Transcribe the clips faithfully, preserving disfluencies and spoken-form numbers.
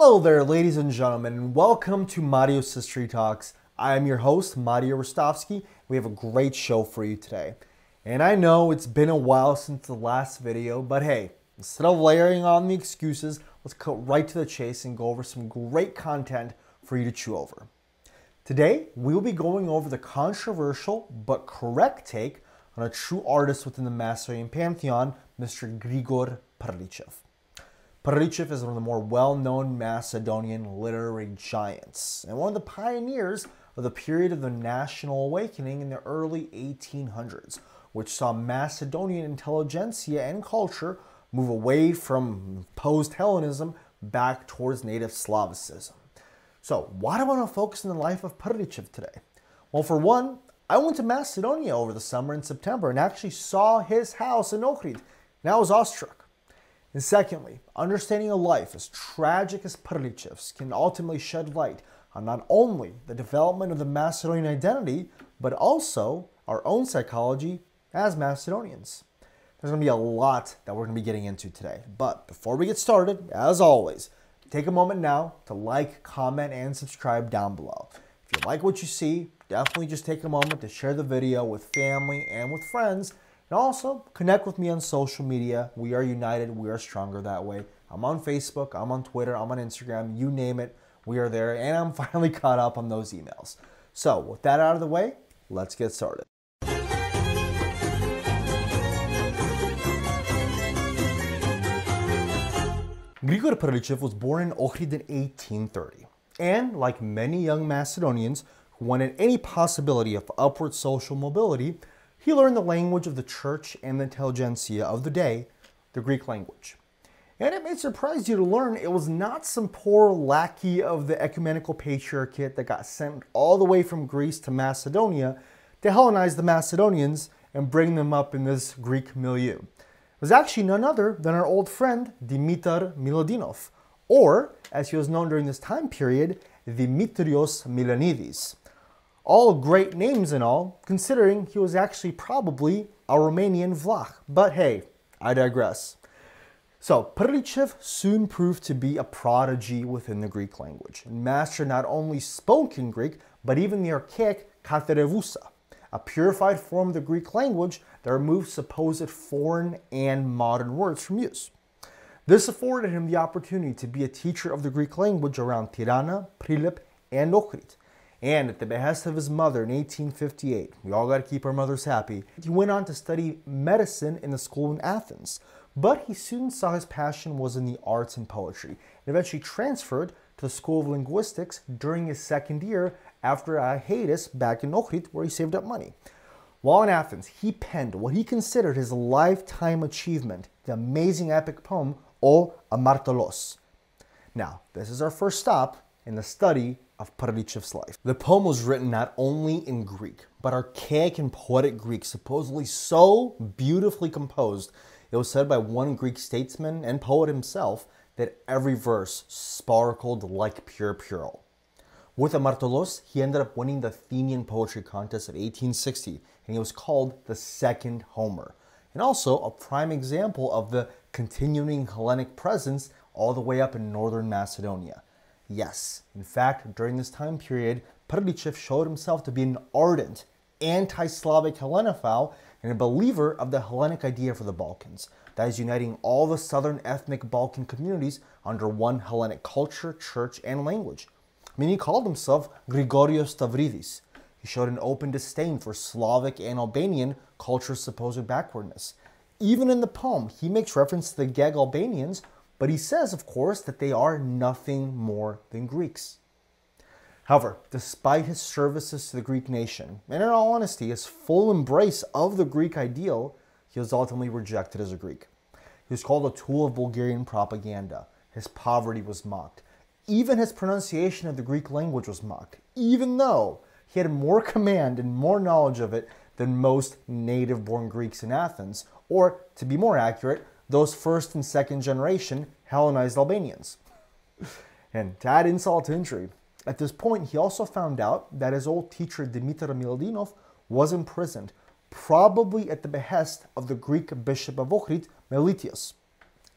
Hello there, ladies and gentlemen, and welcome to Mario's History Talks. I am your host, Mario Rostovsky. We have a great show for you today. And I know it's been a while since the last video, but hey, instead of layering on the excuses, let's cut right to the chase and go over some great content for you to chew over. Today, we will be going over the controversial but correct take on a true artist within the Macedonian pantheon, Mister Grigor Prlichev. Paritchev is one of the more well-known Macedonian literary giants and one of the pioneers of the period of the National Awakening in the early eighteen hundreds, which saw Macedonian intelligentsia and culture move away from imposed Hellenism back towards native Slavicism. So why do I want to focus on the life of Paritchev today? Well, for one, I went to Macedonia over the summer in September and actually saw his house in Ohrid, and I was awestruck. And secondly, understanding a life as tragic as Prlichev's can ultimately shed light on not only the development of the Macedonian identity, but also our own psychology as Macedonians. There's going to be a lot that we're going to be getting into today, but before we get started, as always, take a moment now to like, comment, and subscribe down below. If you like what you see, definitely just take a moment to share the video with family and with friends. And also, connect with me on social media. We are united. We are stronger that way. I'm on Facebook. I'm on Twitter. I'm on Instagram. You name it. We are there. And I'm finally caught up on those emails. So, with that out of the way, let's get started. Grigor Prlichev was born in Ohrid in eighteen thirty. And, like many young Macedonians who wanted any possibility of upward social mobility, he learned the language of the church and the intelligentsia of the day, the Greek language. And it may surprise you to learn it was not some poor lackey of the ecumenical patriarchate that got sent all the way from Greece to Macedonia to Hellenize the Macedonians and bring them up in this Greek milieu. It was actually none other than our old friend Dimitar Miladinov, or as he was known during this time period, Dimitrios Milanidis. All great names and all, considering he was actually probably a Romanian Vlach. But hey, I digress. So, Prlichev soon proved to be a prodigy within the Greek language, and mastered not only spoken Greek, but even the archaic Katharevousa, a purified form of the Greek language that removed supposed foreign and modern words from use. This afforded him the opportunity to be a teacher of the Greek language around Tirana, Prilep, and Ohrid. And at the behest of his mother in eighteen fifty-eight, we all got to keep our mothers happy, he went on to study medicine in the school in Athens. But he soon saw his passion was in the arts and poetry, and eventually transferred to the School of Linguistics during his second year after a hiatus back in Ohrid, where he saved up money. While in Athens, he penned what he considered his lifetime achievement, the amazing epic poem, O Amartolos. Now, this is our first stop in the study of Prlichev's life. The poem was written not only in Greek, but archaic and poetic Greek, supposedly so beautifully composed, it was said by one Greek statesman and poet himself that every verse sparkled like pure pearl. With Amartolos, he ended up winning the Athenian poetry contest of eighteen sixty, and he was called the second Homer, and also a prime example of the continuing Hellenic presence all the way up in northern Macedonia. Yes, in fact, during this time period, Prlichev showed himself to be an ardent anti-Slavic Hellenophile and a believer of the Hellenic idea for the Balkans, that is uniting all the southern ethnic Balkan communities under one Hellenic culture, church, and language. I mean, he called himself Grigorios Stavridis. He showed an open disdain for Slavic and Albanian culture's supposed backwardness. Even in the poem, he makes reference to the Gag Albanians, but he says, of course, that they are nothing more than Greeks. However, despite his services to the Greek nation, and in all honesty, his full embrace of the Greek ideal, he was ultimately rejected as a Greek. He was called a tool of Bulgarian propaganda. His poverty was mocked. Even his pronunciation of the Greek language was mocked, even though he had more command and more knowledge of it than most native-born Greeks in Athens, or, to be more accurate, those first and second generation Hellenized Albanians. And to add insult to injury, at this point he also found out that his old teacher Dimitar Miladinov was imprisoned, probably at the behest of the Greek bishop of Ohrid, Meletius.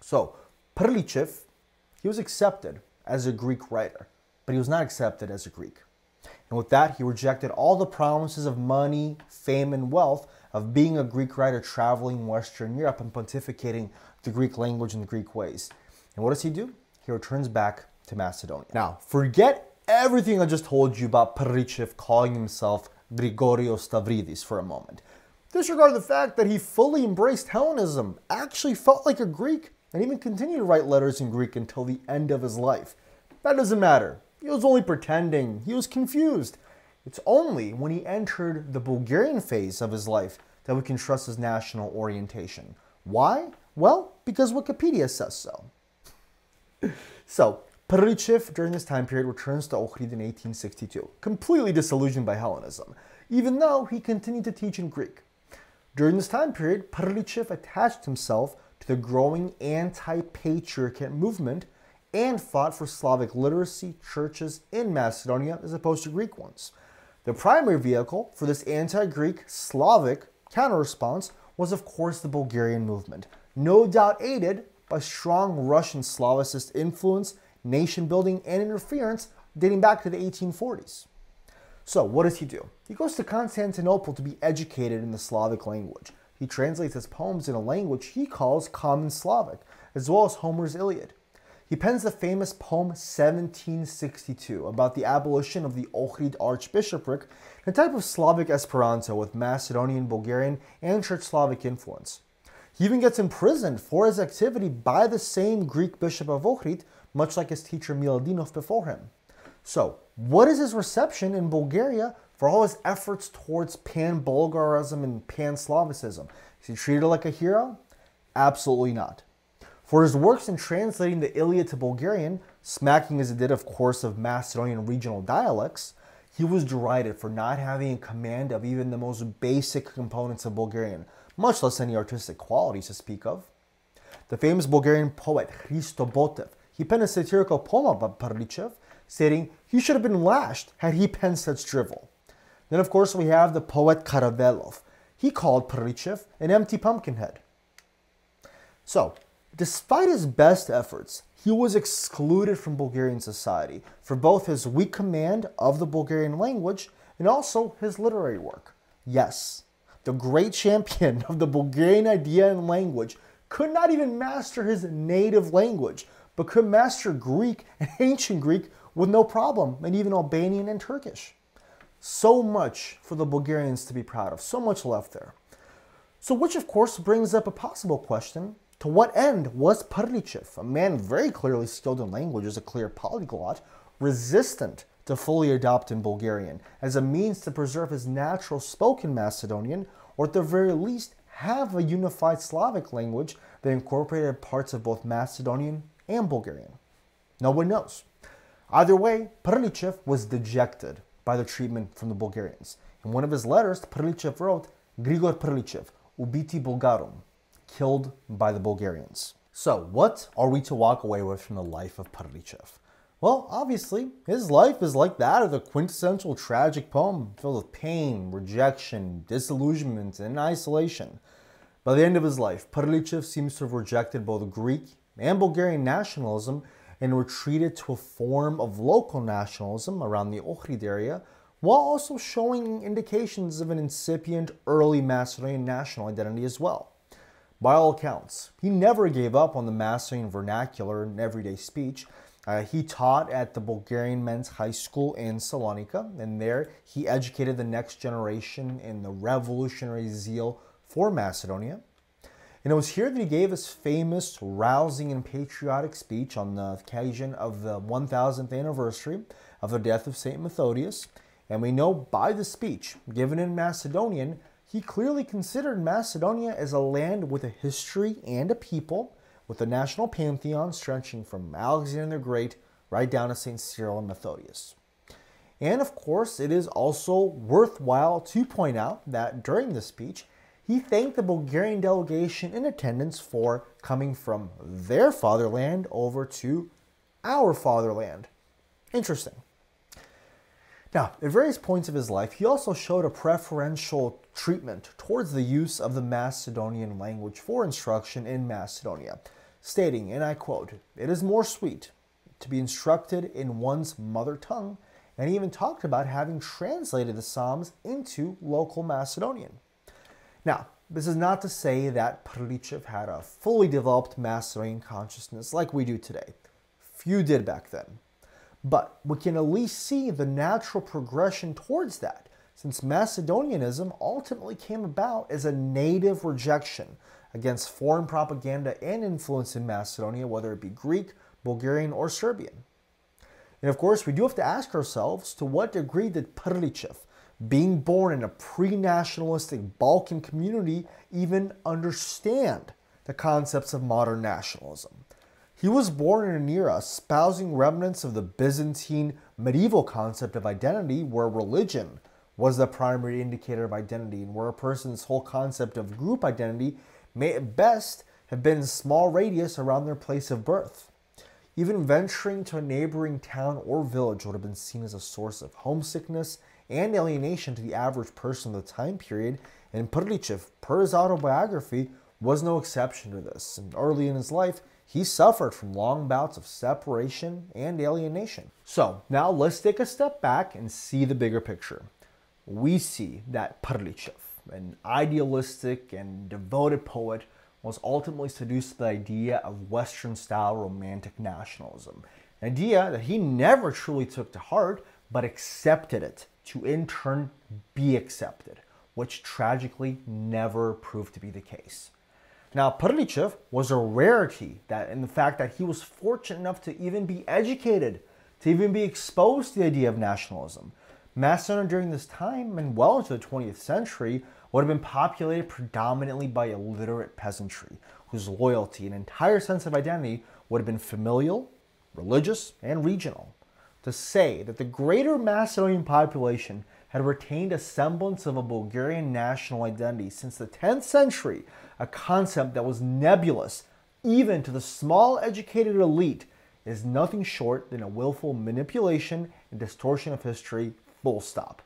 So Prlichev, he was accepted as a Greek writer, but he was not accepted as a Greek. And with that, he rejected all the promises of money, fame, and wealth of being a Greek writer traveling Western Europe and pontificating the Greek language and the Greek ways. And what does he do? He returns back to Macedonia. Now, forget everything I just told you about Paritchev calling himself Grigorios Stavridis for a moment. Disregard the fact that he fully embraced Hellenism, actually felt like a Greek, and even continued to write letters in Greek until the end of his life. That doesn't matter. He was only pretending. He was confused. It's only when he entered the Bulgarian phase of his life that we can trust his national orientation. Why? Well, because Wikipedia says so. So, Paritchev during this time period returns to Ohrid in eighteen sixty-two, completely disillusioned by Hellenism, even though he continued to teach in Greek. During this time period, Paritchev attached himself to the growing anti-patriarchate movement and fought for Slavic literacy churches in Macedonia as opposed to Greek ones. The primary vehicle for this anti-Greek Slavic counter-response was, of course, the Bulgarian movement, no doubt aided by strong Russian Slavicist influence, nation-building, and interference dating back to the eighteen forties. So what does he do? He goes to Constantinople to be educated in the Slavic language. He translates his poems in a language he calls Common Slavic, as well as Homer's Iliad. He pens the famous poem seventeen sixty-two about the abolition of the Ohrid archbishopric, a type of Slavic Esperanto with Macedonian, Bulgarian, and Church Slavic influence. He even gets imprisoned for his activity by the same Greek bishop of Ohrid, much like his teacher Miladinov before him. So, what is his reception in Bulgaria for all his efforts towards pan-Bulgarism and pan-Slavicism? Is he treated like a hero? Absolutely not. For his works in translating the Iliad to Bulgarian, smacking as it did, of course, of Macedonian regional dialects, he was derided for not having a command of even the most basic components of Bulgarian, much less any artistic qualities to speak of. The famous Bulgarian poet Hristo Botev, he penned a satirical poem about Paritchev, stating he should have been lashed had he penned such drivel. Then, of course, we have the poet Karavelov. He called Paritchev an empty pumpkin head. So, despite his best efforts, he was excluded from Bulgarian society for both his weak command of the Bulgarian language and also his literary work. Yes, the great champion of the Bulgarian idea and language could not even master his native language, but could master Greek and ancient Greek with no problem, and even Albanian and Turkish. So much for the Bulgarians to be proud of, so much left there. So which of course brings up a possible question. To what end was Paritchev, a man very clearly skilled in languages, a clear polyglot, resistant to fully adopt in Bulgarian as a means to preserve his natural spoken Macedonian, or at the very least have a unified Slavic language that incorporated parts of both Macedonian and Bulgarian? No one knows. Either way, Paritchev was dejected by the treatment from the Bulgarians. In one of his letters, Paritchev wrote, "Grigor Prlichev, ubiti Bulgarum," killed by the Bulgarians. So what are we to walk away with from the life of Paritchev? Well, obviously, his life is like that of the quintessential tragic poem filled with pain, rejection, disillusionment, and isolation. By the end of his life, Paritchev seems to have rejected both Greek and Bulgarian nationalism and retreated to a form of local nationalism around the Ohrid area, while also showing indications of an incipient early Macedonian national identity as well. By all accounts, he never gave up on the Macedonian vernacular in everyday speech. Uh, he taught at the Bulgarian Men's High School in Salonika, and there he educated the next generation in the revolutionary zeal for Macedonia. And it was here that he gave his famous, rousing, and patriotic speech on the occasion of the one thousandth anniversary of the death of Saint Methodius. And we know by the speech, given in Macedonian, he clearly considered Macedonia as a land with a history and a people, with a national pantheon stretching from Alexander the Great right down to Saint Cyril and Methodius. And of course, it is also worthwhile to point out that during the speech, he thanked the Bulgarian delegation in attendance for coming from their fatherland over to our fatherland. Interesting. Now, at various points of his life, he also showed a preferential treatment towards the use of the Macedonian language for instruction in Macedonia, stating, and I quote, "It is more sweet to be instructed in one's mother tongue, and he even talked about having translated the Psalms into local Macedonian. Now, this is not to say that Prlichev had a fully developed Macedonian consciousness like we do today. Few did back then. But we can at least see the natural progression towards that, since Macedonianism ultimately came about as a native rejection against foreign propaganda and influence in Macedonia, whether it be Greek, Bulgarian, or Serbian. And of course, we do have to ask ourselves, to what degree did Prlichev, being born in a pre-nationalistic Balkan community, even understand the concepts of modern nationalism? He was born in an era espousing remnants of the Byzantine medieval concept of identity, where religion was the primary indicator of identity, and where a person's whole concept of group identity may at best have been a small radius around their place of birth. Even venturing to a neighboring town or village would have been seen as a source of homesickness and alienation to the average person of the time period, and Prlichev, per his autobiography, was no exception to this, and early in his life, he suffered from long bouts of separation and alienation. So now let's take a step back and see the bigger picture. We see that Prlichev, an idealistic and devoted poet, was ultimately seduced to the idea of Western-style romantic nationalism, an idea that he never truly took to heart, but accepted it to in turn be accepted, which tragically never proved to be the case. Now, Prlichev was a rarity that in the fact that he was fortunate enough to even be educated, to even be exposed to the idea of nationalism. Macedonia during this time and well into the twentieth century would have been populated predominantly by illiterate peasantry, whose loyalty and entire sense of identity would have been familial, religious, and regional. To say that the greater Macedonian population had retained a semblance of a Bulgarian national identity since the tenth century, a concept that was nebulous even to the small educated elite, is nothing short than a willful manipulation and distortion of history, full stop.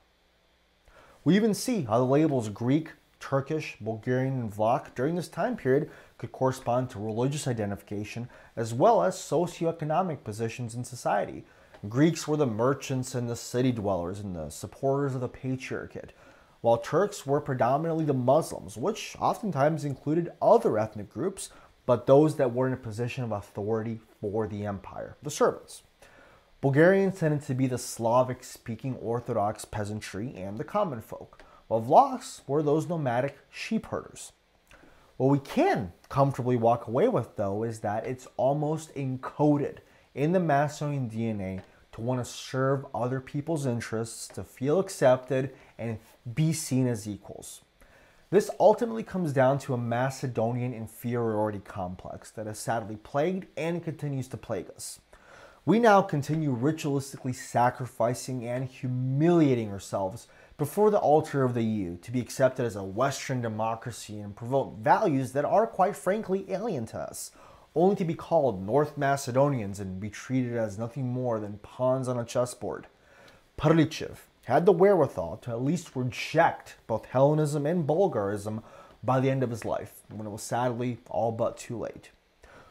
We even see how the labels Greek, Turkish, Bulgarian, and Vlach during this time period could correspond to religious identification as well as socioeconomic positions in society. Greeks were the merchants and the city dwellers and the supporters of the patriarchate, while Turks were predominantly the Muslims, which oftentimes included other ethnic groups, but those that were in a position of authority for the empire, the servants. Bulgarians tended to be the Slavic-speaking Orthodox peasantry and the common folk, while Vlachs were those nomadic sheep herders. What we can comfortably walk away with, though, is that it's almost encoded in the Macedonian D N A to want to serve other people's interests, to feel accepted, and be seen as equals. This ultimately comes down to a Macedonian inferiority complex that has sadly plagued and continues to plague us. We now continue ritualistically sacrificing and humiliating ourselves before the altar of the E U to be accepted as a Western democracy and promote values that are, quite frankly, alien to us, only to be called North Macedonians and be treated as nothing more than pawns on a chessboard. Prlichev had the wherewithal to at least reject both Hellenism and Bulgarism by the end of his life, when it was sadly all but too late.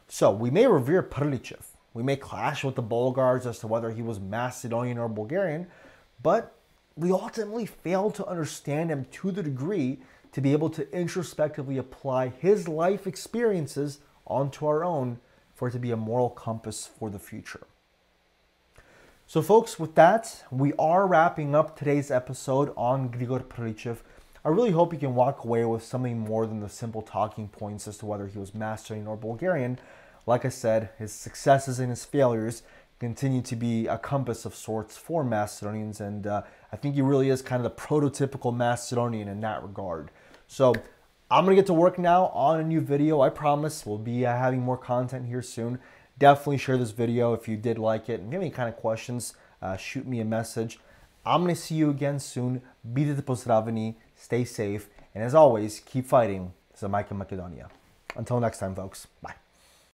So we may revere Prlichev, we may clash with the Bulgars as to whether he was Macedonian or Bulgarian, but we ultimately fail to understand him to the degree to be able to introspectively apply his life experiences onto our own for it to be a moral compass for the future. So folks, with that, we are wrapping up today's episode on Grigor Prlichev. I really hope you can walk away with something more than the simple talking points as to whether he was Macedonian or Bulgarian. Like I said, his successes and his failures continue to be a compass of sorts for Macedonians, and uh, I think he really is kind of the prototypical Macedonian in that regard. So I'm going to get to work now on a new video. I promise we'll be uh, having more content here soon. Definitely share this video if you did like it, and if you have any kind of questions, uh, shoot me a message. I'm going to see you again soon. Bidete pozdraveni. Stay safe, and as always, keep fighting. This is Mike in Macedonia. Until next time, folks. Bye.